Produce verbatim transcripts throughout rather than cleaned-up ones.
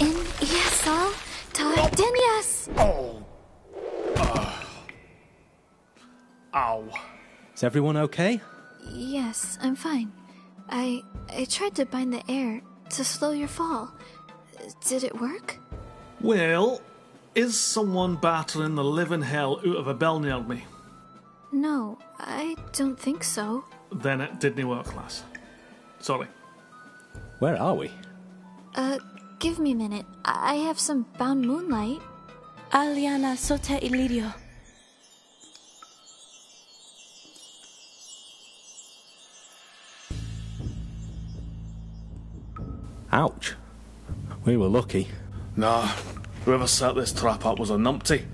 In Iasal Ta Dinyas. Oh. Uh. Ow. Is everyone okay? Yes, I'm fine. I I tried to bind the air to slow your fall. Did it work? Well, is someone battering the living hell out of a bell near me? No, I don't think so. Then it didn't work, lass. Sorry. Where are we? Uh, give me a minute. I have some bound moonlight. Aliana Sota Ilirio. Ouch. We were lucky. Nah, whoever set this trap up was a numpty.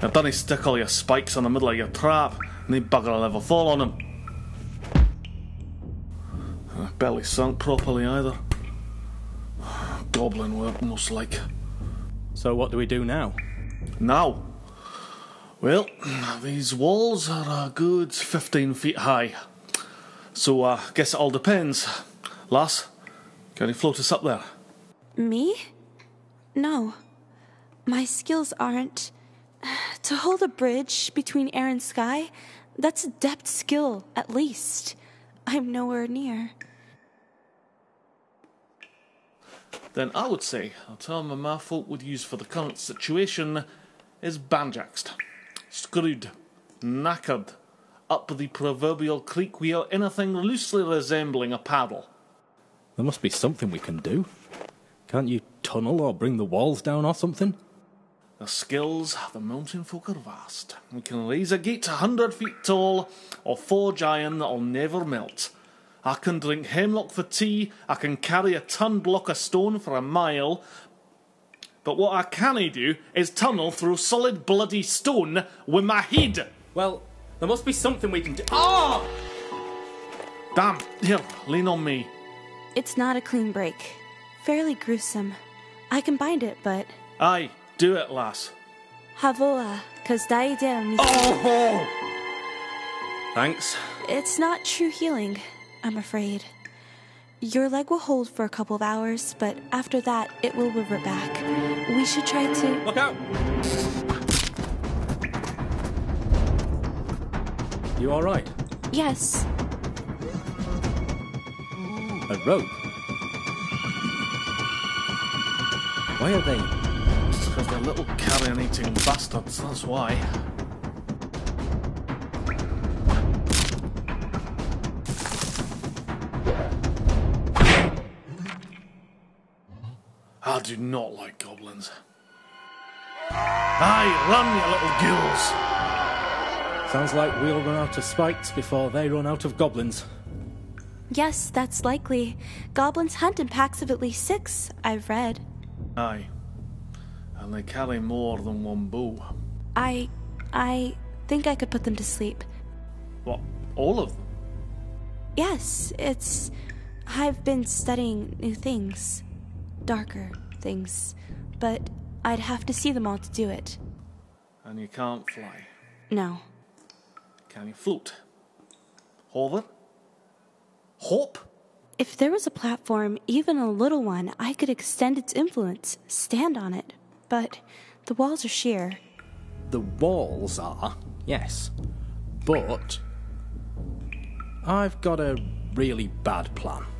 They've done his stick all your spikes in the middle of your trap, and the bugger will never fall on him. I barely sunk properly either. Goblin work, most like. So what do we do now? Now? Well, these walls are a good fifteen feet high. So I uh, guess it all depends. Lars, can you float us up there? Me? No. My skills aren't... To hold a bridge between air and sky, that's a depth skill, at least. I'm nowhere near. Then I would say a term my folk would use for the current situation is banjaxed, screwed, knackered, up the proverbial creek we are anything loosely resembling a paddle. There must be something we can do. Can't you tunnel or bring the walls down or something? The skills of the mountain folk are vast. We can raise a gate a hundred feet tall, or forge iron that'll never melt. I can drink hemlock for tea, I can carry a ton block of stone for a mile, but what I cannae do is tunnel through solid bloody stone with my head! Well, there must be something we can do- Ah! Oh! Damn, here, lean on me. It's not a clean break. Fairly gruesome. I can bind it, but... Aye. Do it, lass. Havola, cause diadem. Oh! Thanks. It's not true healing, I'm afraid. Your leg will hold for a couple of hours, but after that, it will revert back. We should try to. Look out! You all right? Yes. A rope. Why are they? Because they're little carrion-eating bastards, that's why. I do not like goblins. Aye, run, you little ghouls! Sounds like we'll run out of spikes before they run out of goblins. Yes, that's likely. Goblins hunt in packs of at least six, I've read. Aye. And they carry more than one bow. I... I think I could put them to sleep. What? All of them? Yes, it's... I've been studying new things. Darker things. But I'd have to see them all to do it. And you can't fly? No. Can you float? Hover? Hop? If there was a platform, even a little one, I could extend its influence, stand on it. But the walls are sheer. The walls are, yes. But I've got a really bad plan.